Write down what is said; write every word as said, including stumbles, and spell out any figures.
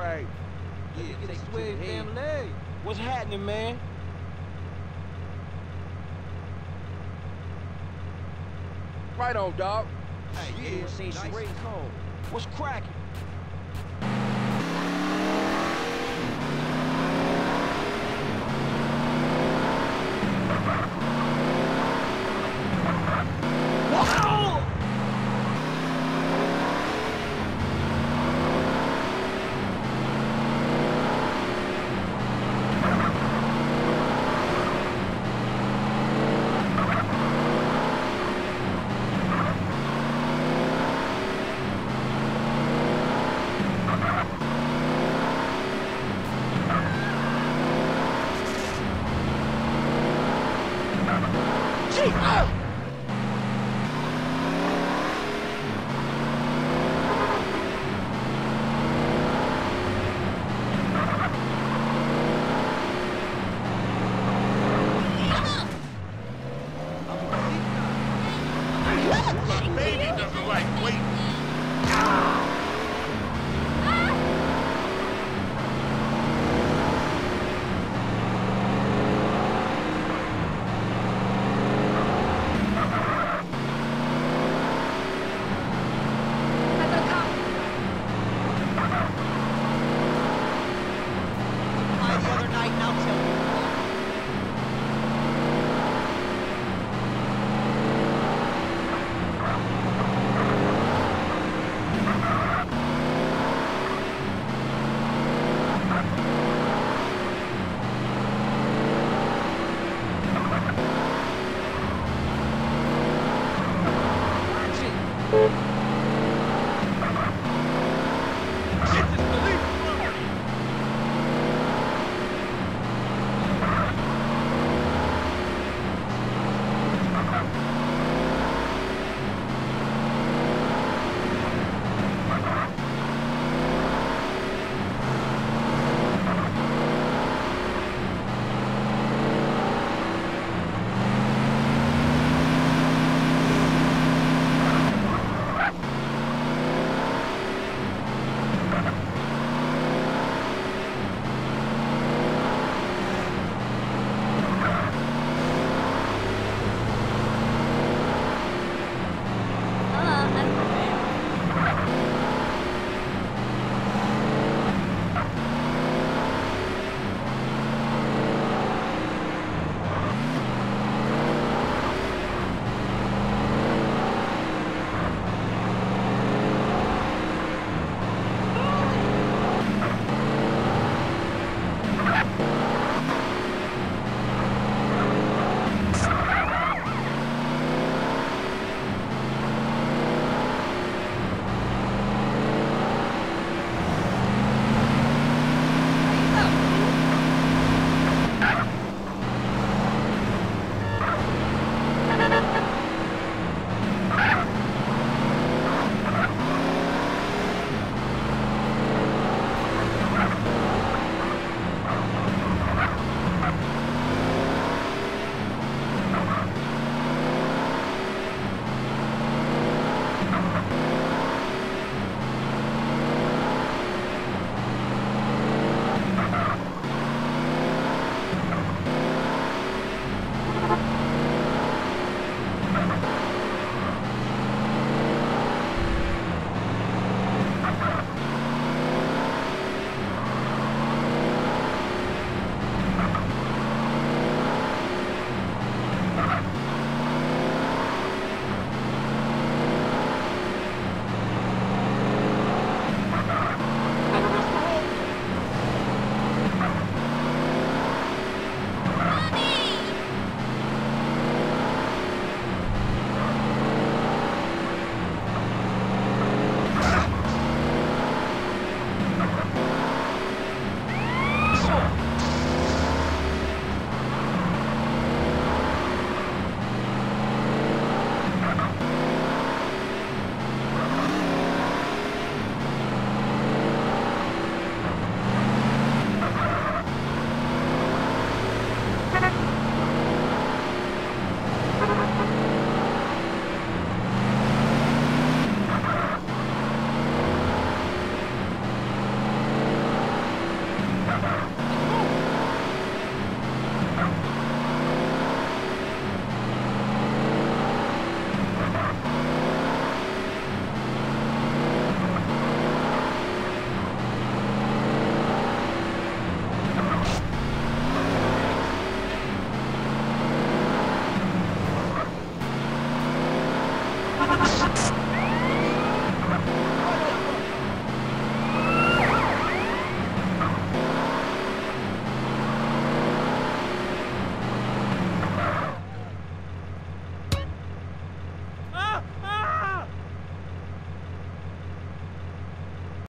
right. Yeah, get a swig, damn leg. What's happening, man? Right on, dog. Hey, yeah, seen nice. Straight cold. What's cracking? Oh!